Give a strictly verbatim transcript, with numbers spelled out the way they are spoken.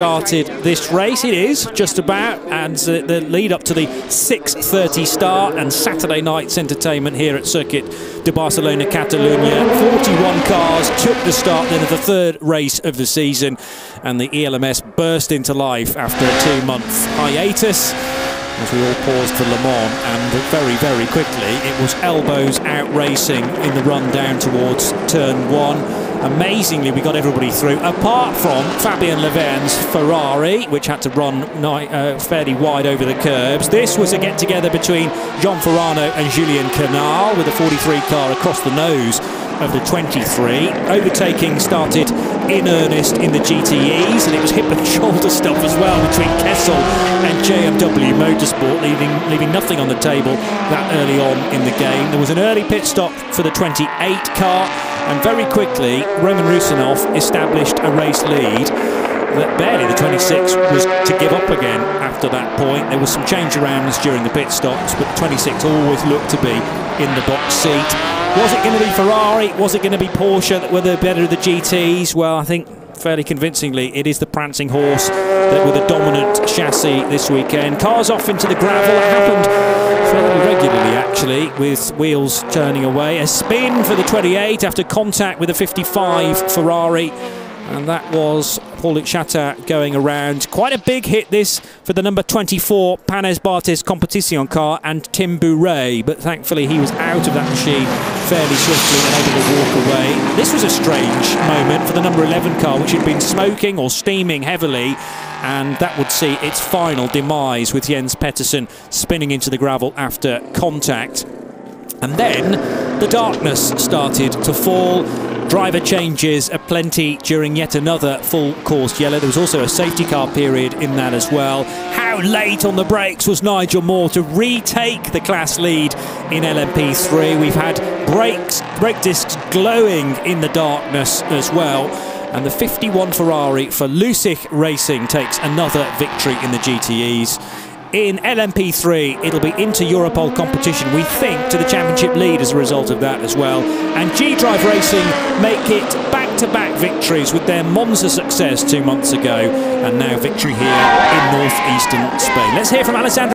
Started this race, it is just about, and uh, the lead up to the six thirty start and Saturday night's entertainment here at Circuit de Barcelona, Catalunya. forty-one cars took the start then of the third race of the season, and the E L M S burst into life after a two-month hiatus as we all paused for Le Mans, and very, very quickly it was elbows out racing in the run down towards turn one. Amazingly, we got everybody through, apart from Fabien Leverne's Ferrari, which had to run uh, fairly wide over the curbs. This was a get-together between John Ferrano and Julien Canal, with a forty-three car across the nose of the twenty-three. Overtaking started in earnest in the G T Es, and it was hip and shoulder stuff as well between Kessel and J M W Motorsport, leaving, leaving nothing on the table that early on in the game. There was an early pit stop for the twenty-eight car, and very quickly, Roman Rusinov established a race lead that barely the twenty-six was to give up again after that point. There was some change arounds during the pit stops, but twenty-six always looked to be in the box seat. Was it going to be Ferrari? Was it going to be Porsche that were the better of the G Ts? Well, I think fairly convincingly it is the prancing horse that were the dominant chassis this weekend. Cars off into the gravel. It happened fairly regularly, actually, with wheels turning away. A spin for the twenty-eight after contact with a fifty-five Ferrari, and that was Paul Uchata going around. Quite a big hit this for the number twenty-four Panes Bartes Competition car and Tim Bure, but thankfully he was out of that machine fairly swiftly and able to walk away. This was a strange moment for the number eleven car, which had been smoking or steaming heavily, and that would see its final demise with Jens Pettersen spinning into the gravel after contact. And then the darkness started to fall. Driver changes aplenty during yet another full course yellow. There was also a safety car period in that as well. How late on the brakes was Nigel Moore to retake the class lead in L M P three. We've had brakes, brake discs glowing in the darkness as well. And the fifty-one Ferrari for Lucic Racing takes another victory in the G T Es. In L M P three, it'll be inter-Europol competition, we think, to the championship lead as a result of that as well. And G-Drive Racing make it back-to-back victories with their Monza success two months ago, and now victory here in northeastern Spain. Let's hear from Alessandro.